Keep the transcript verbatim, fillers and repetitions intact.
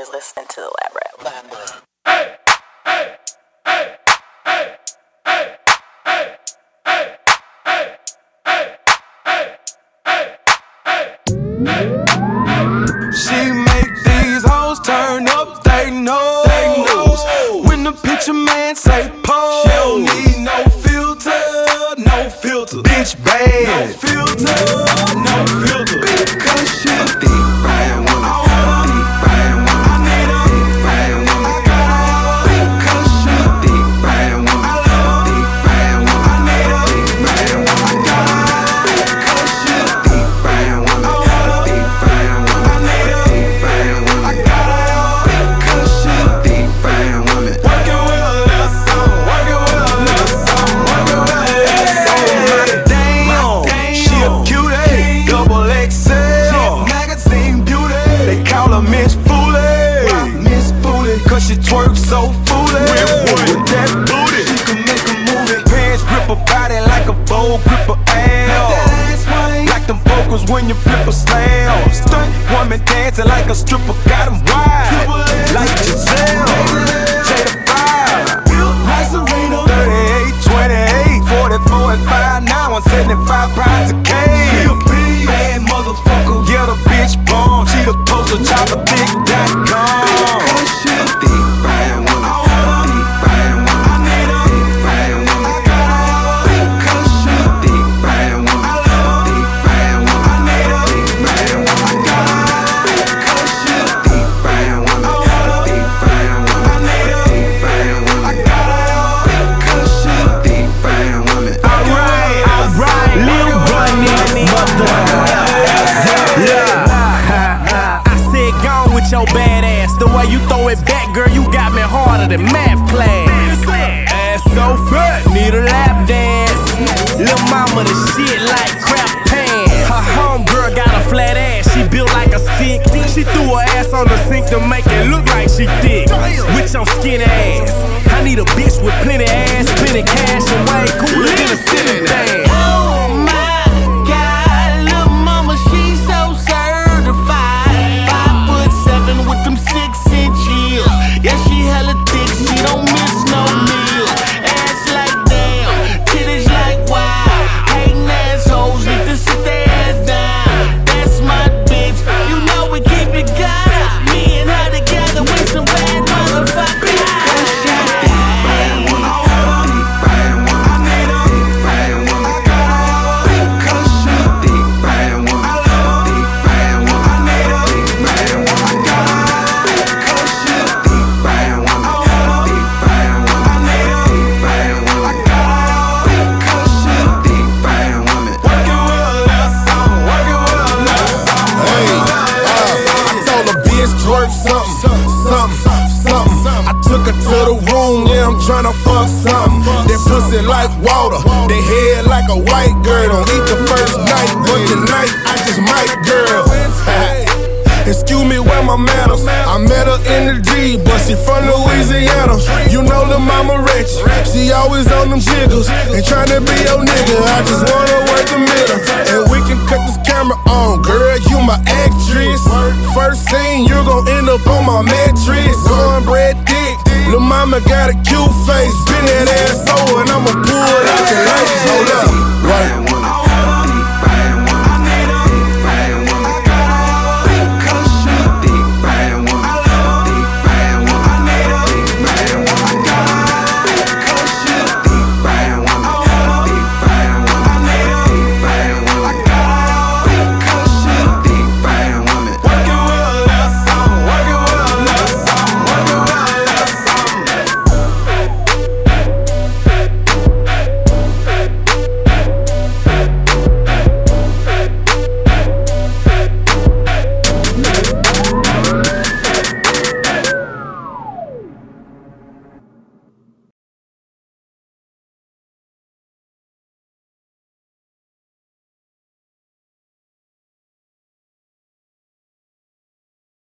just listening to the Lab Rap. Lab Rap. Hey! Hey! Hey! Hey! Hey! Hey! Hey! Hey! Hey! Hey! Hey! Hey! Hey! She make these hoes turn up, they know. They knows. When the picture man say pose, she don't need no filter, no filter. Bitch bad, no filter, no filter. Bitch, cause she deep fried woman. When you flip a slam, stunt woman dancing like a stripper, got 'em wide, like Giselle, J to five, like Serena, thirty-eight, twenty-eight, forty-four and five, now I'm seventy-five prize a K. She a big bad motherfucker, yeah, the bitch bomb, she the poster child of big dot com. Than math class, ass so fat, need a lap dance. Lil' mama the shit like crap pants. Her homegirl got a flat ass, she built like a stick. She threw her ass on the sink to make it look like she thick. With your skinny ass, I need a bitch with plenty ass, plenty cash, and way cooler than a silly dance. Oh my God, lil' mama, she so certified. Five foot seven with them six inch heels. Yeah, she hella thick. She don't miss no meal. Ass like damn, titties like wow. Hatin' assholes need to sit their ass down. That's my bitch, you know we keep it got. Me and her together with some bad motherfuckers. Tryna fuck something, that pussy like water, they head like a white girl. Don't eat the first night, but tonight I just might, girl. Excuse me, where my manners? I met her in the D, but she from Louisiana. You know the mama rich, she always on them jiggles. Ain't tryna be your nigga, I just wanna work the middle. And we can cut this camera on, girl, you my actress. First scene, you gon' end up on my mattress. Cornbread dick, lil' mama got a cute face. Bend that ass over and I'ma pull it out your life. Hold up.